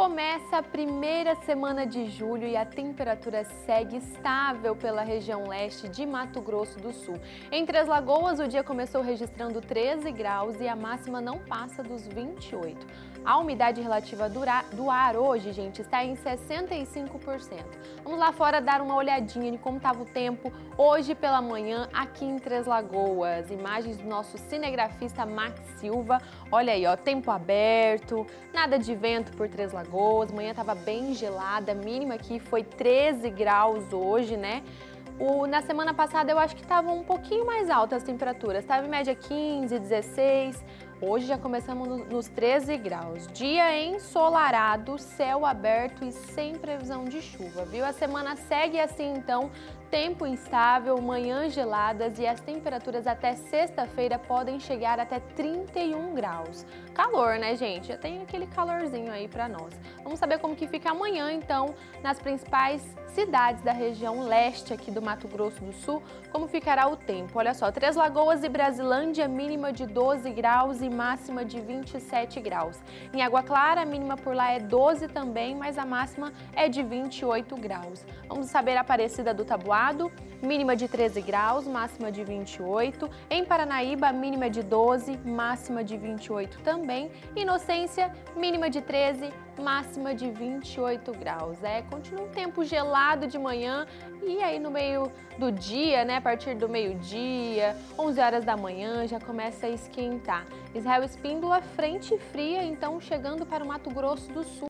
Começa a primeira semana de julho e a temperatura segue estável pela região leste de Mato Grosso do Sul. Em Três Lagoas, o dia começou registrando 13 graus e a máxima não passa dos 28. A umidade relativa do ar hoje, gente, está em 65%. Vamos lá fora dar uma olhadinha de como estava o tempo hoje pela manhã aqui em Três Lagoas. Imagens do nosso cinegrafista Max Silva. Olha aí, ó, tempo aberto, nada de vento por Três Lagoas. Manhã estava bem gelada, a mínima aqui foi 13 graus hoje, né? Na semana passada eu acho que estavam um pouquinho mais altas as temperaturas, estava em média 15, 16, hoje já começamos nos 13 graus. Dia ensolarado, céu aberto e sem previsão de chuva, viu? A semana segue assim então, tempo instável, manhãs geladas e as temperaturas até sexta-feira podem chegar até 31 graus. Calor, né, gente? Já tem aquele calorzinho aí pra nós. Vamos saber como que fica amanhã então, nas principais cidades da região leste aqui do Mato Grosso do Sul, como ficará o tempo. Olha só, Três Lagoas e Brasilândia, mínima de 12 graus e máxima de 27 graus. Em Água Clara, a mínima por lá é 12 também, mas a máxima é de 28 graus. Vamos saber a Aparecida do Taboado, mínima de 13 graus, máxima de 28. Em Paranaíba, mínima de 12, máxima de 28 também. Inocência, mínima de 13, máxima de 28 graus. Continua um tempo gelado de manhã e aí no meio do dia, né, a partir do meio-dia, 11 horas da manhã, já começa a esquentar. Israel Espíndola, frente fria, então chegando para o Mato Grosso do Sul.